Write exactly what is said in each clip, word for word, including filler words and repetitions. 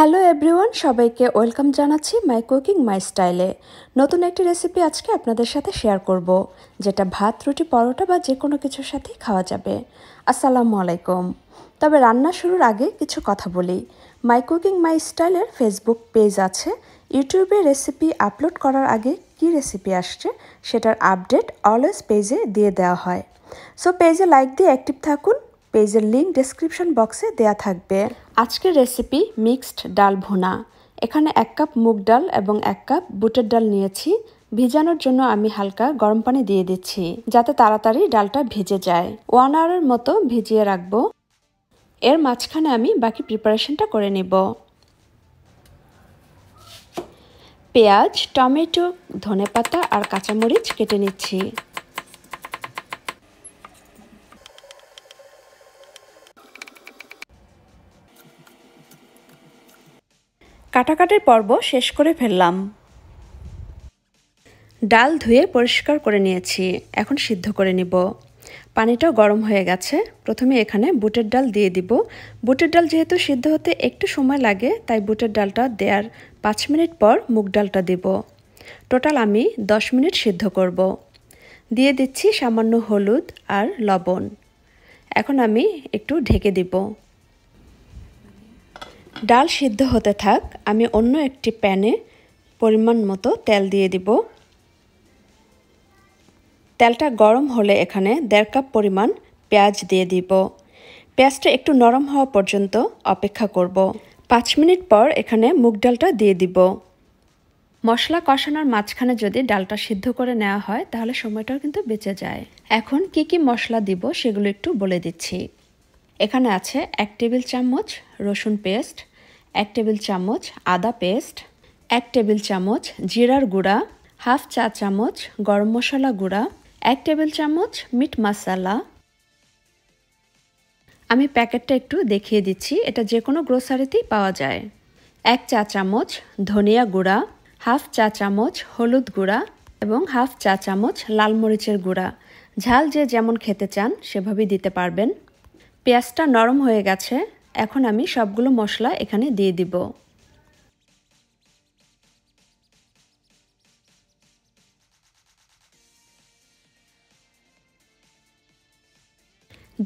Hello everyone सबाइके welcome जानाচ্ছি my cooking my स्टाइले नतून एक रेसिपी आज के आपनादेर साथे शेयर करब जेटा भात रुटी परोटा बा जे कोनो किछुर साथेई खावा जाबे। आसलामु आलैकुम। तबे रान्ना शुरूर आगे किछु कथा बोली। माई कुकिंग माई स्टाइलेर फेसबुक पेज आछे, यूट्यूबे रेसिपि आपलोड करार आगे कि रेसिपि आसछे सेटार आपडेट अलवेज पेजे दिये देওয়া हय। सो पेजे लाइक दिये एक्टिव थाकुन। पेजर लिंक डेस्क्रिप्शन बक्से देया थाकबे। आज के रेसिपि मिक्सड डाल भुना। एखाने एक कप मुग डाल एबं एक कप बुटर डाल नियेछि। भिजानोर जोन्नो आमी हालका गरम पानी दिये दिच्छी जाते ताड़ाताड़ी डालटा भिजे जाए। वन आवरेर मतो भिजिये राखबो। एर माझखाने आमी बाकी प्रिपारेशनटा करे नेब। पेंयाज, टमेटो, धने पाता और काँचामरिच केटे निच्छी। काटाकाटर पर्व शेष करे फेललाम। डाल धुए परिष्कार करे नियेछि, एखन सिद्ध करे निब। पानीटा गरम हये गेछे। प्रथमे एखाने बुटेर डाल दिये दिब। बुटेर डाल जेहेतु सिद्ध होते एकटु समय लागे ताई बुटेर डालटा देयार पाँच मिनिट पर मुग डालटा दिब। टोटाल आमी दस मिनिट सिद्ध करब। दिये दिच्छी सामान्य हलुद और लवण। एखन आमी एकटु ढेके दिब। डाल सिद्ध होते थाक। आमी अन्य एकटी पैने परिमाण मतो तेल दिये दिब। तेलटा गरम होले एखाने देड़ कप परिमाण पेंयाज दिये दिब। पेंयाजटा एकटु नरम हवा पर्यन्त अपेक्षा करब। पाँच मिनिट पर एखाने मुग डालटा दिये दिब। मशला कषानोर माझखाने जदि डालटा सिद्ध करे नेওয়া হয় ताहले সময়টাও কিন্তু বেঁচে যায়। এখন কি কি মশলা দিব সেগুলো একটু বলে দিচ্ছি। এখানে আছে এক টেবিল চামচ রসুন পেস্ট, এক টেবিল চামচ আদা পেস্ট, এক টেবিল চামচ জিরার গুঁড়া, হাফ চা চামচ গরম মশলা গুঁড়া, এক টেবিল চামচ মিট মশলা। আমি প্যাকেটটা একটু দেখিয়ে দিচ্ছি, এটা যে কোনো গ্রোসারিতেই পাওয়া যায়। এক চা চামচ ধনিয়া গুঁড়া, হাফ চা চামচ হলুদ গুঁড়া এবং হাফ চা চামচ লাল মরিচের গুঁড়া। ঝাল যে যেমন খেতে চান সেভাবেই দিতে পারবেন। পেঁয়াজটা নরম হয়ে গেছে। এখন আমি সবগুলো মশলা এখানে দিয়ে দিব।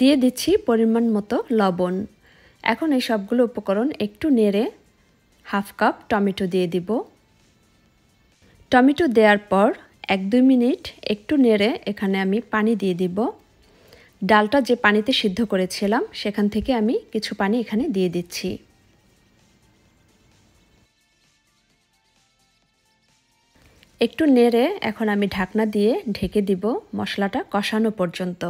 দিয়ে দিচ্ছি পরিমাণ মতো লবণ। এখন এই সবগুলো উপকরণ একটু নেড়ে হাফ কাপ টমেটো দিয়ে দিব। টমেটো দেওয়ার পর এক দুই মিনিট একটু নেড়ে এখানে আমি পানি দিয়ে দিব। ডালটা যে পানিতে সিদ্ধ করেছিলাম সেখান থেকে আমি কিছু পানি এখানে দিয়ে দিচ্ছি। একটু নেড়ে এখন আমি ঢাকনা দিয়ে ঢেকে দিব মশলাটা কষানো পর্যন্ত।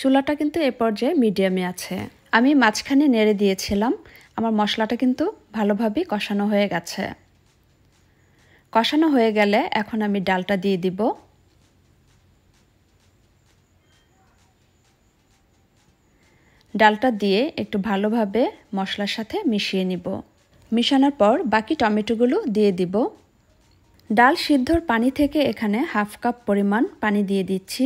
চুলাটা কিন্তু এ পর্যায়ে মিডিয়ামে আছে। আমি মাঝখানে নেড়ে দিয়েছিলাম। আমার মশলাটা কিন্তু ভালোভাবে কষানো হয়ে গেছে। কষানো হয়ে গেলে এখন আমি ডালটা দিয়ে দিব। ডালটা দিয়ে একটু ভালোভাবে মশলার সাথে মিশিয়ে নিব। মিশানোর পর বাকি টমেটোগুলো দিয়ে দিব। ডাল সিদ্ধর পানি থেকে এখানে হাফ কাপ পরিমাণ পানি দিয়ে দিচ্ছি।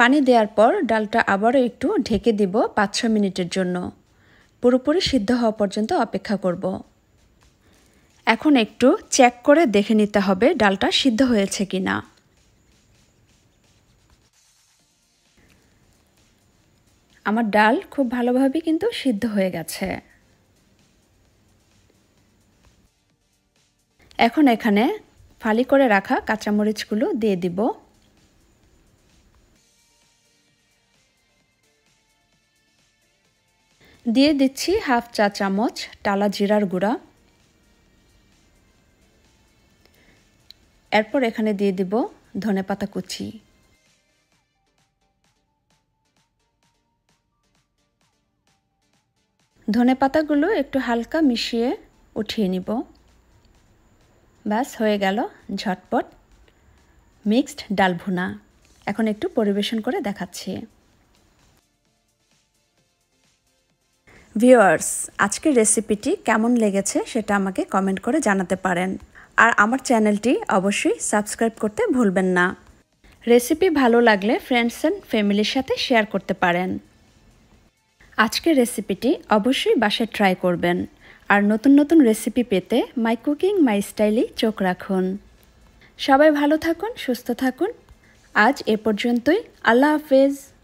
পানি দেওয়ার পর ডালটা আবারও একটু ঢেকে দিব পাঁচ ছয় মিনিটের জন্য। পুরোপুরি সিদ্ধ হওয়া পর্যন্ত অপেক্ষা করব। এখন একটু চেক করে দেখে নিতে হবে ডালটা সিদ্ধ হয়েছে কিনা। আমার ডাল খুব ভালোভাবে কিন্তু সিদ্ধ হয়ে গেছে। এখন এখানে ফালি করে রাখা কাঁচামরিচগুলো দিয়ে দিব। দিয়ে দিচ্ছি হাফ চা চামচ টালা জিরার গুঁড়া। এরপর এখানে দিয়ে দিব ধনেপাতা কুচি। ধনে পাতাগুলো একটু হালকা মিশিয়ে উঠিয়ে নিব। ব্যাস হয়ে গেল ঝটপট মিক্সড ডাল ভুনা। এখন একটু পরিবেশন করে দেখাচ্ছি। ভিউয়ার্স, আজকের রেসিপিটি কেমন লেগেছে সেটা আমাকে কমেন্ট করে জানাতে পারেন। আর আমার চ্যানেলটি অবশ্যই সাবস্ক্রাইব করতে ভুলবেন না। রেসিপি ভালো লাগলে ফ্রেন্ডস অ্যান্ড ফ্যামিলির সাথে শেয়ার করতে পারেন। আজকের রেসিপিটি অবশ্যই বাসায় ট্রাই করবেন। और नतून नतून रेसिपि पेते माई कुकिंग माई स्टाइल चोख राखुन। सबाई भालो थाकुन, सुस्थ थाकुन। आज ए पर्यन्तই। आल्लाह हाफेज।